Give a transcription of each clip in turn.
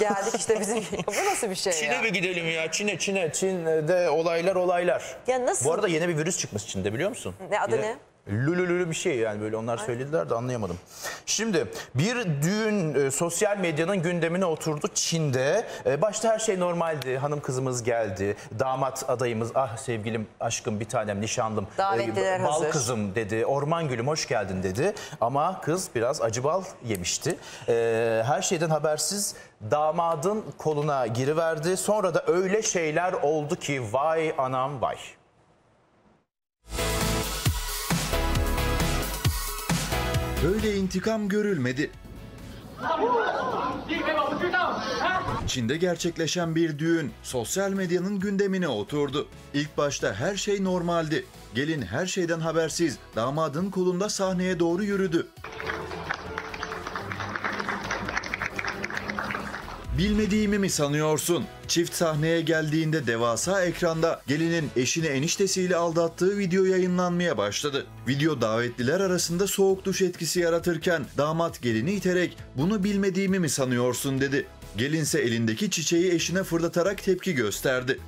Geldik işte bizim. Bu nasıl bir şey Çin'e ya? Çin'e bir gidelim ya. Çin'e. Çin'de olaylar. Ya nasıl? Bu arada yeni bir virüs çıkmış Çin'de, biliyor musun? Ne adı ne? Lülülü bir şey yani, böyle onlar söylediler de anlayamadım. Şimdi bir düğün sosyal medyanın gündemine oturdu Çin'de. Başta her şey normaldi. Hanım kızımız geldi. Damat adayımız, ah sevgilim, aşkım, bir tanem, nişanlım. Davetliler hazır. Bal kızım dedi. Orman gülüm hoş geldin dedi. Ama kız biraz acı bal yemişti. Her şeyden habersiz damadın koluna giriverdi. Sonra da öyle şeyler oldu ki vay anam vay. Böyle intikam görülmedi. Çin'de gerçekleşen bir düğün sosyal medyanın gündemine oturdu. İlk başta her şey normaldi. Gelin her şeyden habersiz damadın kolunda sahneye doğru yürüdü. Bilmediğimi mi sanıyorsun? Çift sahneye geldiğinde devasa ekranda gelinin eşini eniştesiyle aldattığı video yayınlanmaya başladı. Video davetliler arasında soğuk duş etkisi yaratırken damat gelini iterek "Bunu bilmediğimi mi sanıyorsun?" dedi. Gelinse elindeki çiçeği eşine fırlatarak tepki gösterdi.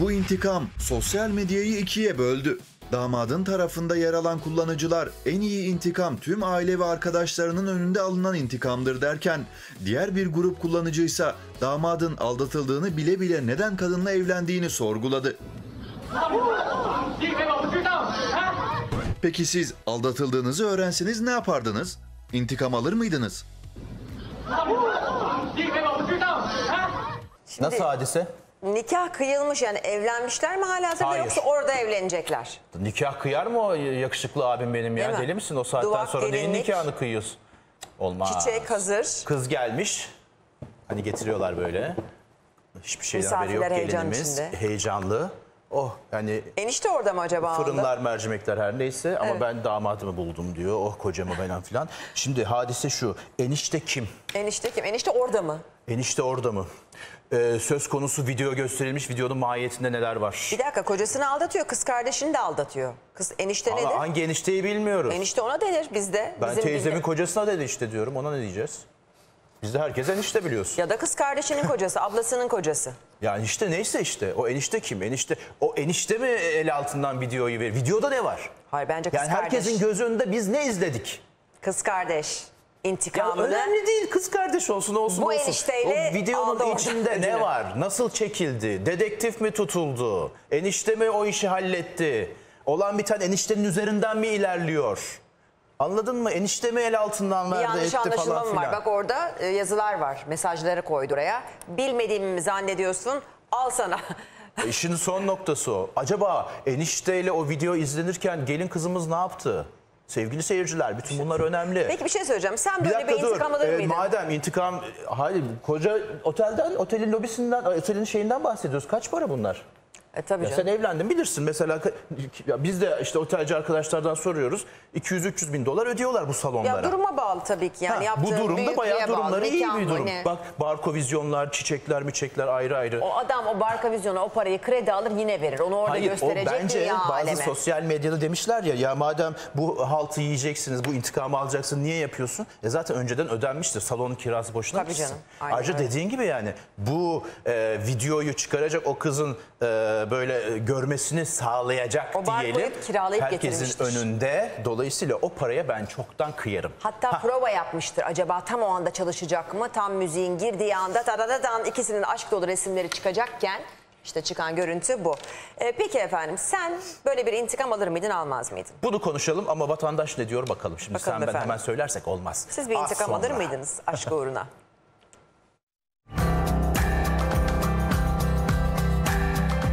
Bu intikam sosyal medyayı ikiye böldü. Damadın tarafında yer alan kullanıcılar en iyi intikam tüm aile ve arkadaşlarının önünde alınan intikamdır derken, diğer bir grup kullanıcıysa damadın aldatıldığını bile bile neden kadınla evlendiğini sorguladı. Peki siz aldatıldığınızı öğrenseniz ne yapardınız? İntikam alır mıydınız? Nasıl hadise? Nikah kıyılmış yani, evlenmişler mi halihazırda yoksa orada evlenecekler? Nikah kıyar mı o yakışıklı abim benim ya? Deli misin o saatten Duvak, sonra neyin nikahını kıyıyorsun? Olmaz. Çiçek hazır. Kız gelmiş. Hani getiriyorlar böyle. Hiçbir şeyden haberi yok gelinimiz. Içinde. Heyecanlı. Oh yani. Enişte orada mı acaba? Fırınlar, mercimekler her neyse ama ben damadımı buldum diyor. Oh kocamı falan filan. Şimdi hadise şu. Enişte kim? Enişte kim? Enişte orada mı? Enişte orada mı? Söz konusu video gösterilmiş, videonun mahiyetinde neler var? Bir dakika, kocasını aldatıyor, kız kardeşini de aldatıyor. Kız enişte nedir? Hangi enişteyi bilmiyoruz. Enişte ona denir bizde. Ben teyzemin kocasına dedi işte diyorum, ona ne diyeceğiz? Bizde herkes enişte biliyorsun. Ya da kız kardeşinin kocası, ablasının kocası. Yani işte neyse işte, o enişte kim? Enişte, o enişte mi el altından videoyu verir? Videoda ne var? Hayır bence kız yani kardeş. Herkesin göz önünde biz ne izledik? Kız kardeş. İntikamını. Ya önemli değil, kız kardeş olsun. Bu enişteyle o videonun içinde ne var? Nasıl çekildi? Dedektif mi tutuldu? Enişte mi o işi halletti? Olan bir tane eniştenin üzerinden mi ilerliyor? Anladın mı? Enişte mi el altından verdi, etti falan filan. Yanlış anlaşılma var. Bak orada yazılar var. Mesajları koydu oraya. Bilmediğimi mi zannediyorsun? Al sana. İşin son noktası o. Acaba enişteyle o video izlenirken gelin kızımız ne yaptı? Sevgili seyirciler, bütün bunlar önemli. Peki bir şey söyleyeceğim. Sen böyle bir intikam alır mıydın? Madem intikam, hayır, koca otelin lobisinden, otelin şeyinden bahsediyoruz. Kaç para bunlar? Tabii canım. Sen evlendin bilirsin. Mesela biz de işte otelci arkadaşlardan soruyoruz. 200-300 bin dolar ödüyorlar bu salonlara. Ya duruma bağlı tabii ki. Yani bu durumda bayağı durumları iyi bir durum. Hani... Bak barkovizyonlar, çiçekler ayrı. O adam o barkovizyona o parayı kredi alır yine verir. Onu orada gösterecek. Hayır bence bazı aleme. Sosyal medyada demişler ya madem bu haltı yiyeceksiniz, bu intikamı alacaksın, niye yapıyorsun? Zaten önceden ödenmiştir. Salonun kirası boşuna mısın? Ayrıca dediğin gibi yani bu videoyu çıkaracak o kızın... böyle görmesini sağlayacak diyelim. Herkesin önünde. Dolayısıyla o paraya ben çoktan kıyarım. Hatta prova yapmıştır. Acaba tam o anda çalışacak mı? Tam müziğin girdiği anda ikisinin aşk dolu resimleri çıkacakken işte çıkan görüntü bu. Peki efendim, sen böyle bir intikam alır mıydın, almaz mıydın? Bunu konuşalım ama vatandaş ne diyor bakalım. Şimdi bakalım sen efendim. Ben hemen söylersek olmaz. Siz bir intikam alır mıydınız aşk uğruna?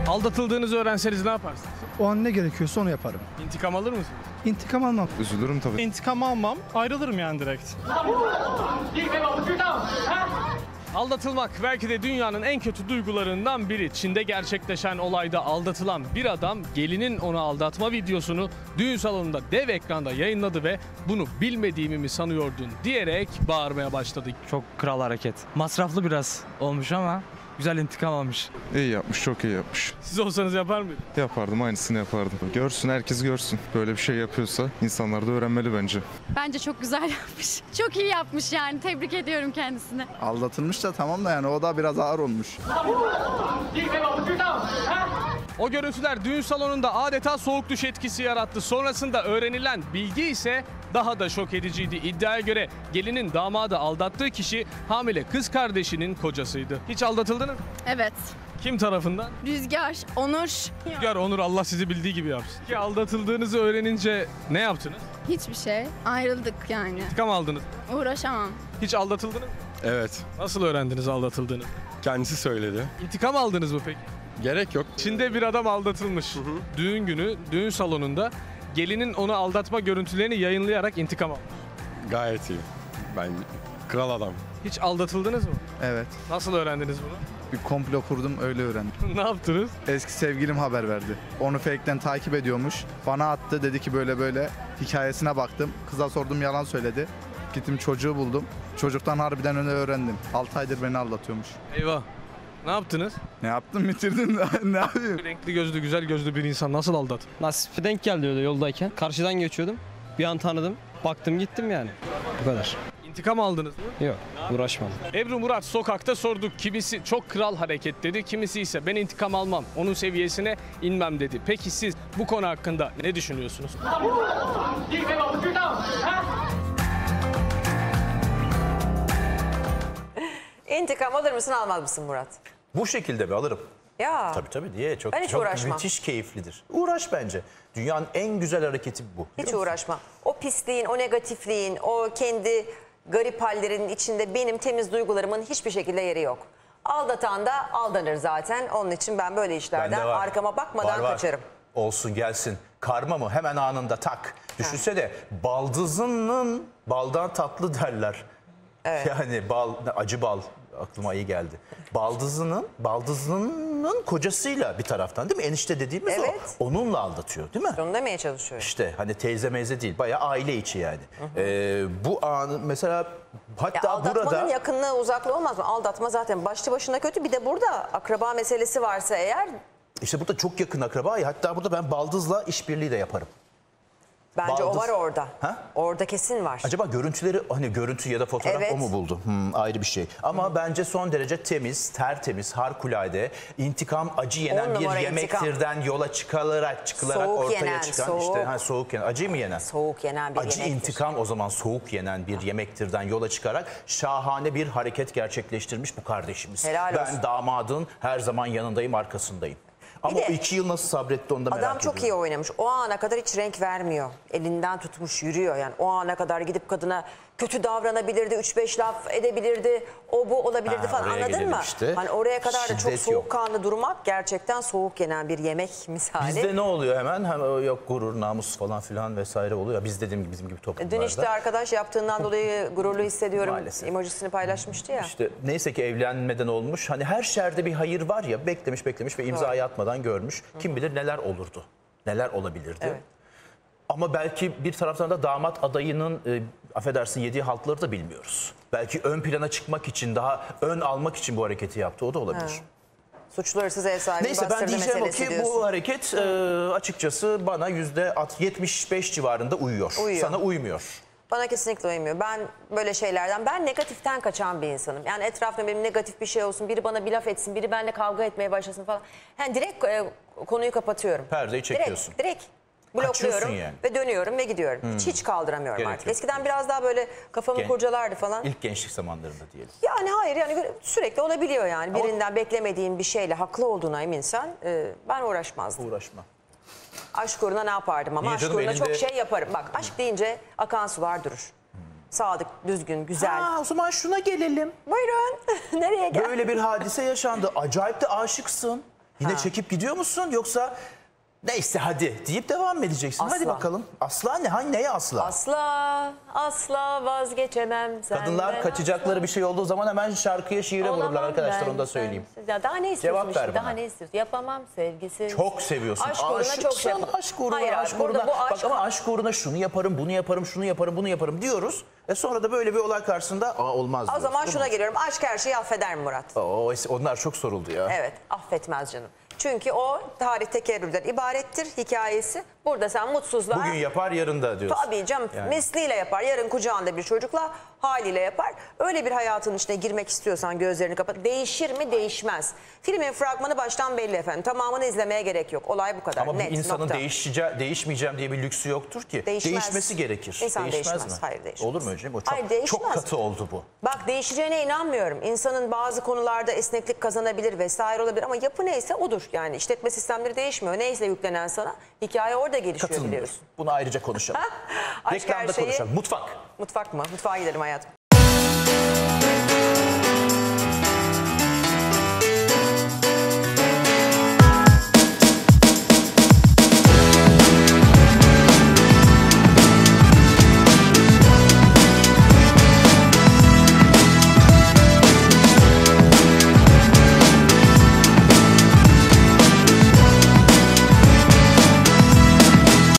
Aldatıldığınızı öğrenseniz ne yaparsınız? O an ne gerekiyorsa onu yaparım. İntikam alır mısınız? İntikam almam. Üzülürüm tabii. İntikam almam, ayrılırım yani direkt. Aldatılmak belki de dünyanın en kötü duygularından biri. Çin'de gerçekleşen olayda aldatılan bir adam gelinin onu aldatma videosunu düğün salonunda dev ekranda yayınladı ve bunu bilmediğimi mi sanıyordun diyerek bağırmaya başladı. Çok kral hareket. Masraflı biraz olmuş ama güzel intikam almış. İyi yapmış, çok iyi yapmış. Siz olsanız yapar mıydınız? Yapardım, aynısını yapardım. Görsün, herkes görsün. Böyle bir şey yapıyorsa insanlar da öğrenmeli bence. Bence çok güzel yapmış. Çok iyi yapmış yani, tebrik ediyorum kendisini. Aldatılmış da tamam da yani o da biraz ağır olmuş. O görüntüler düğün salonunda adeta soğuk duş etkisi yarattı. Sonrasında öğrenilen bilgi ise daha da şok ediciydi. İddiaya göre gelinin damadı aldattığı kişi hamile kız kardeşinin kocasıydı. Hiç aldatıldınız mı? Evet. Kim tarafından? Rüzgar, Onur. Rüzgar, Onur, Allah sizi bildiği gibi yapsın. Ki aldatıldığınızı öğrenince ne yaptınız? Hiçbir şey. Ayrıldık yani. İntikam aldınız. Uğraşamam. Hiç aldatıldınız mı? Evet. Nasıl öğrendiniz aldatıldığını? Kendisi söyledi. İntikam aldınız mı peki? Gerek yok. Çin'de bir adam aldatılmış. Hı hı. Düğün günü, düğün salonunda gelinin onu aldatma görüntülerini yayınlayarak intikam almış. Gayet iyi. Ben kral adam. Hiç aldatıldınız mı? Evet. Nasıl öğrendiniz bunu? Bir komplo kurdum, öyle öğrendim. Ne yaptınız? Eski sevgilim haber verdi. Onu fake'ten takip ediyormuş. Bana attı, dedi ki böyle böyle. Hikayesine baktım. Kıza sordum, yalan söyledi. Gittim çocuğu buldum. Çocuktan harbiden öğrendim. 6 aydır beni aldatıyormuş. Eyvah. Ne yaptınız? Ne yaptım? Bitirdim. Ne yapayım? Renkli gözlü, güzel gözlü bir insan nasıl aldat? Nasip denk geldi öyle yoldayken. Karşıdan geçiyordum. Bir an tanıdım. Baktım gittim yani. Bu kadar. İntikam aldınız mı? Yok, uğraşmadım. Ebru Murat sokakta sorduk. Kimisi çok kral hareket dedi, kimisi ise ben intikam almam, onun seviyesine inmem dedi. Peki siz bu konu hakkında ne düşünüyorsunuz? İntikam alır mısın, almaz mısın Murat? Bu şekilde bir alırım. Ya. Tabii tabii diye çok, çok uğraşmam. Müthiş keyiflidir. Uğraş bence. Dünyanın en güzel hareketi bu. Hiç uğraşma. O pisliğin, o negatifliğin, o kendi garip hallerinin içinde benim temiz duygularımın hiçbir şekilde yeri yok. Aldatan da aldanır zaten. Onun için ben böyle işlerden arkama bakmadan kaçarım. Olsun gelsin. Karma mı? Hemen anında tak. Düşünsene baldızının baldan tatlı derler. Evet. Yani bal, acı bal. Aklıma iyi geldi. Baldızının kocasıyla bir taraftan değil mi? Enişte dediğimiz evet. O. Onunla aldatıyor değil mi? Onu demeye çalışıyor. İşte hani teyze meyze değil. Bayağı aile içi yani. Hı hı. Bu anı mesela hatta ya aldatmanın burada... yakınlığı uzaklığı olmaz mı? Aldatma zaten başlı başına kötü. Bir de burada akraba meselesi varsa eğer... İşte burada çok yakın akraba. Hatta burada ben baldızla işbirliği de yaparım. Bence baldız. O var orada. Ha? Orada kesin var. Acaba görüntüleri hani görüntü ya da fotoğraf o mu buldu? Ayrı bir şey. Ama bence son derece temiz, tertemiz, harikulade, intikam acı yenen bir yemektirden intikam. Yola çıkılarak soğuk ortaya yenen, çıkan soğuk. İşte ha, soğuk yenen, acı mı yenen? Soğuk yenen bir acı yemektir. İntikam o zaman soğuk yenen bir yemektirden yola çıkarak şahane bir hareket gerçekleştirmiş bu kardeşimiz. Helal olsun. Ben damadın her zaman yanındayım, arkasındayım. Ama o 2 yıl nasıl sabretti onda merak ediyorum. Adam çok iyi oynamış. O ana kadar hiç renk vermiyor. Elinden tutmuş yürüyor yani. O ana kadar gidip kadına kötü davranabilirdi. 3-5 laf edebilirdi. O bu olabilirdi falan. Anladın mı? Işte. Hani oraya kadar da çok soğukkanlı durmak gerçekten soğuk yenen bir yemek misali. Bizde ne oluyor hemen? Hani yok gurur, namus falan filan vesaire oluyor. Biz dediğim gibi bizim gibi toplumlarda. Dün işte arkadaş yaptığından dolayı gururlu hissediyorum. Maalesef. Emojisini paylaşmıştı ya. İşte neyse ki evlenmeden olmuş. Hani her şerde bir hayır var ya. Beklemiş ve imzayı atmadan görmüş. Kim bilir neler olurdu. Neler olabilirdi. Evet. Ama belki bir taraftan da damat adayının affedersin yediği haltları da bilmiyoruz. Belki ön plana çıkmak için, daha ön almak için bu hareketi yaptı. O da olabilir. Suçlu hırsız ev sahibi. Neyse ben diyeceğim o ki bu hareket açıkçası bana %75 civarında uyuyor. Sana uymuyor. Bana kesinlikle uymuyor. Ben böyle şeylerden, ben negatiften kaçan bir insanım. Yani etrafımda benim negatif bir şey olsun, biri bana bir laf etsin, biri benimle kavga etmeye başlasın falan. Yani direkt konuyu kapatıyorum. Perdeyi çekiyorsun. Direkt. Blokluyorum yani. Ve dönüyorum ve gidiyorum. Hiç kaldıramıyorum artık. Eskiden biraz daha böyle kafamı kurcalardı falan. İlk gençlik zamanlarında diyelim. Yani hayır yani sürekli olabiliyor yani. Ama... Birinden beklemediğin bir şeyle haklı olduğuna eminsen ben uğraşmazdım. Uğraşma. Aşk uğruna ne yapardım ama aşk uğruna çok şey yaparım. Bak aşk deyince akan sular durur. Sadık, düzgün, güzel. O zaman şuna gelelim. Buyurun. Nereye gel? Böyle bir hadise yaşandı. Acayip de aşıksın. Yine çekip gidiyor musun yoksa... Neyse hadi deyip devam edeceksin. Asla. Hadi bakalım. Asla ne? Neye asla? Asla vazgeçemem senden. Kadınlar kaçacakları bir şey olduğu zaman hemen şarkıya, şiire vururlar arkadaşlar, onu da söyleyeyim. Ya daha ne istiyorsun? Cevap ver bana. Daha ne istiyorsun? Yapamam sevgisiz. Çok seviyorsun. Aşk uğruna çok şey yaparım. Aşk uğruna. Hayır, aşk uğruna. Bak ama aşk uğruna şunu yaparım, bunu yaparım, şunu yaparım, bunu yaparım diyoruz. Sonra da böyle bir olay karşısında olmaz diyoruz. O zaman şuna geliyorum. Aşk her şeyi affeder mi Murat? Onlar çok soruldu ya. Evet, affetmez canım. Çünkü o tarih tekerrürden ibarettir hikayesi. Burada sen mutsuzluğa... Bugün yapar, yarın da diyorsun. Tabii canım, yani misliyle yapar. Yarın kucağında bir çocukla, haliyle yapar. Öyle bir hayatın içine girmek istiyorsan gözlerini kapat. Değişir mi? Değişmez. Filmin fragmanı baştan belli efendim. Tamamını izlemeye gerek yok. Olay bu kadar. Ama net, insanın değişmeyeceğim diye bir lüksü yoktur ki. Değişmez. Değişmesi gerekir. İnsan değişmez mi? Hayır, değişmez. Olur mu hocam? O çok, hayır, çok katı oldu bu. Bak, değişeceğine inanmıyorum. İnsanın bazı konularda esneklik kazanabilir vesaire olabilir ama yapı neyse odur. Yani işletme sistemleri değişmiyor. Neyse yüklenen sana, hikaye orada gelişiyor biliyorsun. Bunu ayrıca konuşalım. Reklamda konuşalım. Mutfak. Mutfak mı? Mutfağa gidelim hayatım.